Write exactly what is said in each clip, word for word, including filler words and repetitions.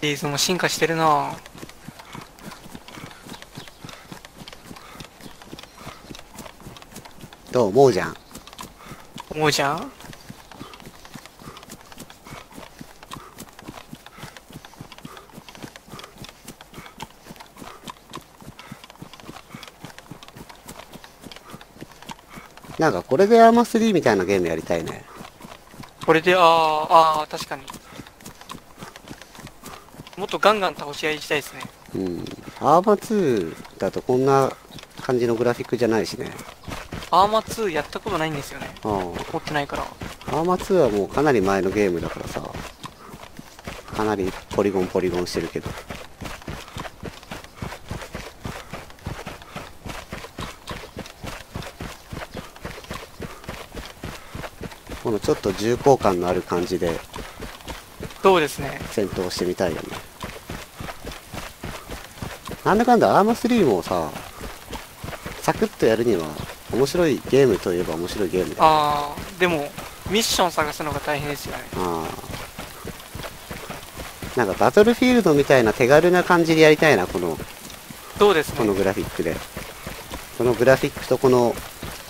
ビーズも進化してるな。どう思うじゃん。思うじゃん。なんかこれでアーマースリーみたいなゲームやりたいね。これで、あーあー確かに。もっとガンガン倒し合いしたいですね。うん。アーマーツーだとこんな感じのグラフィックじゃないしね。アーマーツーやったことないんですよね。ああ。持ってないから。アーマーツーはもうかなり前のゲームだからさ。かなりポリゴンポリゴンしてるけど。このちょっと重厚感のある感じで。そうですね。戦闘してみたいよね。なんだかんだアーマースリーもさ、サクッとやるには、面白いゲームといえば面白いゲームだよね。ああ、でもミッション探すのが大変ですよね。ああ、なんかバトルフィールドみたいな手軽な感じでやりたいな、この。そうですね。このグラフィックで、このグラフィックとこの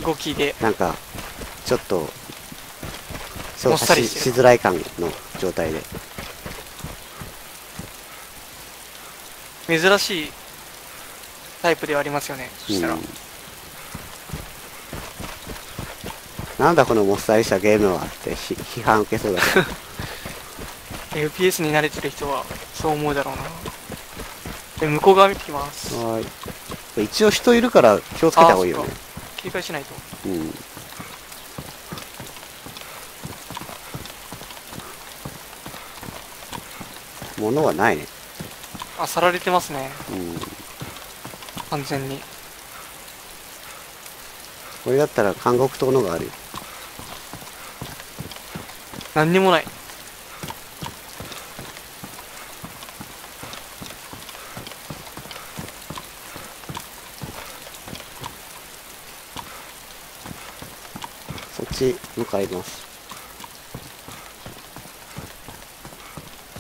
動きでなんかちょっと操作 し, しづらい感の状態で珍しいタイプではありますよね。そしたら、うん、なんだこのもっさりしたゲームはって批判受けそうだけどエフピーエス に慣れてる人はそう思うだろうな。で、向こう側見てきます。はい、一応人いるから気をつけた方がいいよね。警戒しないと。うん、物はないね。あ、さられてますね。うん、完全に。これだったら監獄とのがあるよ。何にもない。そっち向かいます。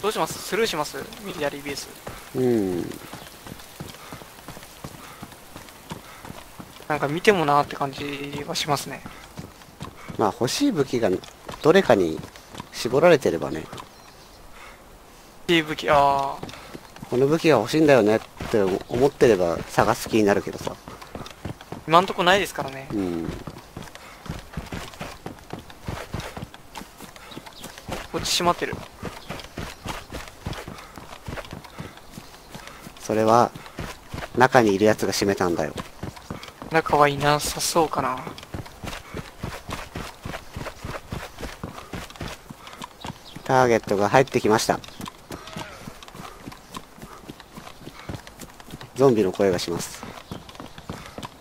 どうします？スルーします？左 ビーエス。 うん、なんか見てもなーって感じはしますね。まあ欲しい武器がどれかに絞られてればね。欲しい武器、ああ、この武器が欲しいんだよねって思ってれば探す気になるけどさ、今んとこないですからね。うん、こっち閉まってる。それは中にいるやつが閉めたんだよ。中はいなさそうかな。ターゲットが入ってきました。ゾンビの声がします。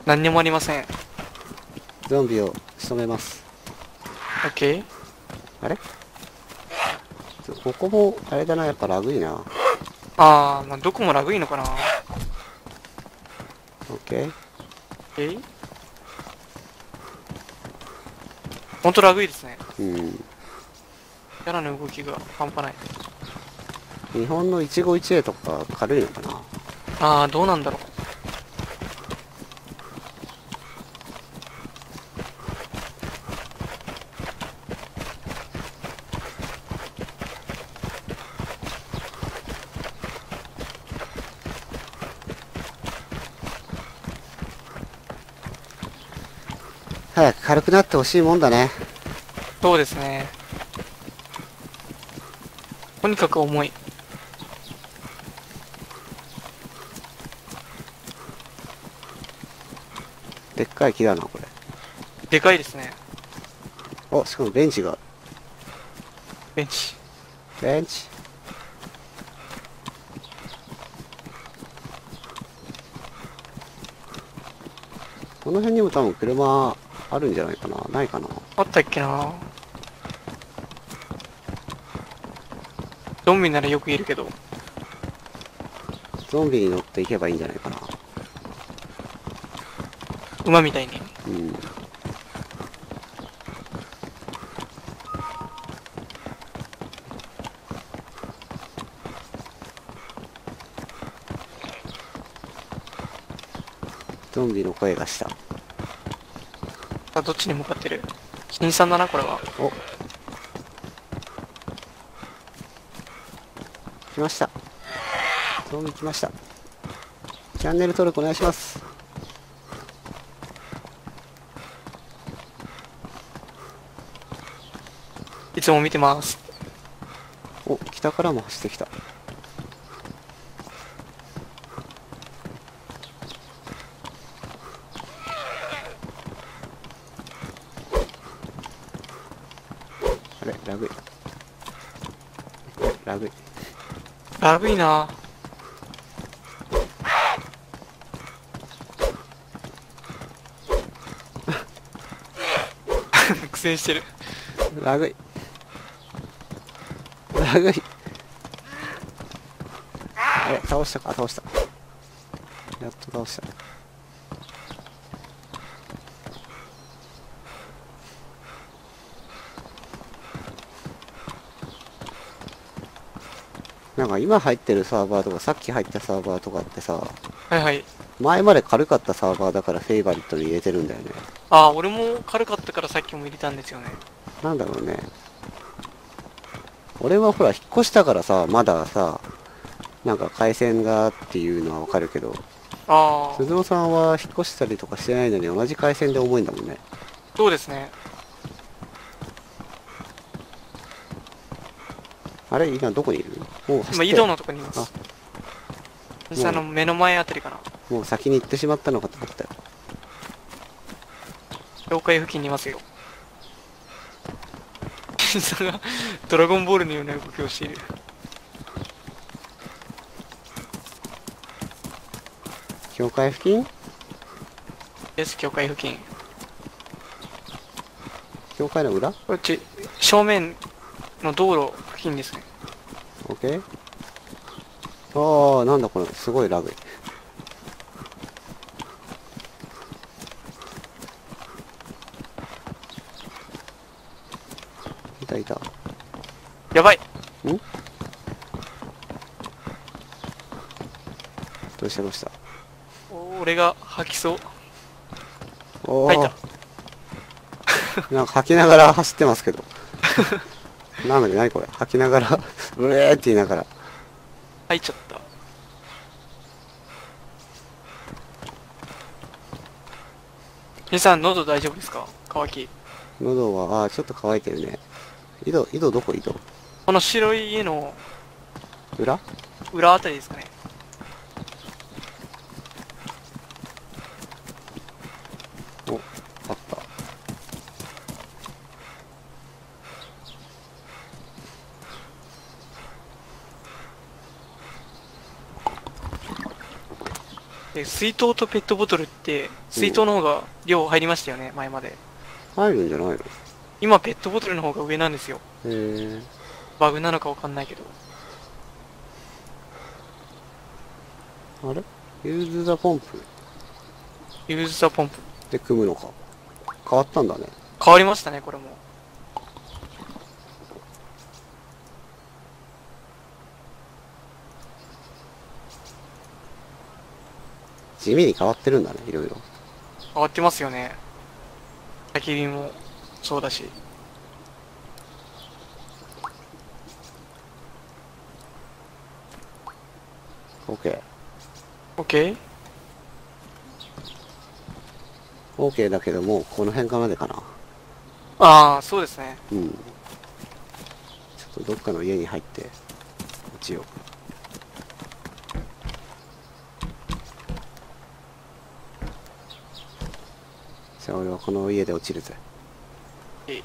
何にもありません。ゾンビを仕留めます。 OK。 あれ、ここもあれだな、やっぱラグいな。あー、まあどこもラグいのかな。 OK。ほんとラグいですね。うん、キャラの動きが半端ない。日本の一期一会とか軽いのかな。ああ、どうなんだろう。早く軽くなってほしいもんだね。そうですね。とにかく重い。でっかい木だな、これ。でかいですね。お、しかもベンチがある。ベンチ。ベンチ。この辺にも多分車あるんじゃないかな。ないかな。あったっけな。ゾンビならよくいるけど。ゾンビに乗っていけばいいんじゃないかな。馬みたいに。うん。ゾンビの声がした。あ、どっちに向かってる？新さんだな、これは。お、来ました、ゾンビ来ました。チャンネル登録お願いします。いつも見てます。お、北からも走ってきた。あれ、ラグいラグいラグいな。苦戦してる。ラグいラグい。あれ、倒したか。倒した、やっと倒した。なんか今入ってるサーバーとかさっき入ったサーバーとかってさ、はいはい、前まで軽かったサーバーだからフェイバリットに入れてるんだよね。ああ、俺も軽かったからさっきも入れたんですよね。なんだろうね、俺はほら引っ越したからさ、まださ、なんか回線がっていうのはわかるけど、ああ、鈴尾さんは引っ越したりとかしてないのに同じ回線で重いんだもんね。そうですね。あれ、今どこにいる？もう走って、今井戸のとこにいます。実際の目の前あたりかな。もう先に行ってしまったのかと思ったよ。境界付近にいますよ。実際がドラゴンボールのような動きをしている。境界付近です。境界付近、境界の裏、こっち正面の道路付近ですね。オッケー。ああ、なんだこれ、すごいラグい。いたいた。やばい。ん？どうしたどうした。俺が吐きそう。おー。吐いた。なんか吐きながら走ってますけど。なので何これ、吐きながらうえーって言いながら吐いちゃった。皆さん喉大丈夫ですか？乾き喉はあ、ちょっと乾いてるね。井戸、井戸どこ？井戸、この白い家の裏、裏あたりですかね。お、あった。水筒とペットボトルって、水筒の方が量入りましたよね、前まで。入るんじゃないの？今ペットボトルの方が上なんですよ。へえ、バグなのかわかんないけど。あれ、ユーズザポンプ、ユーズザポンプで組むのか。変わったんだね。変わりましたね、これも。地味に変わってるんだね、いろいろ。変わってますよね。焚き火もそうだし。オッケー。オッケー？オッケーだけども、この辺かまでかな。ああ、そうですね。うん。ちょっとどっかの家に入って、一応。俺はこの家で落ちるぜ。えい。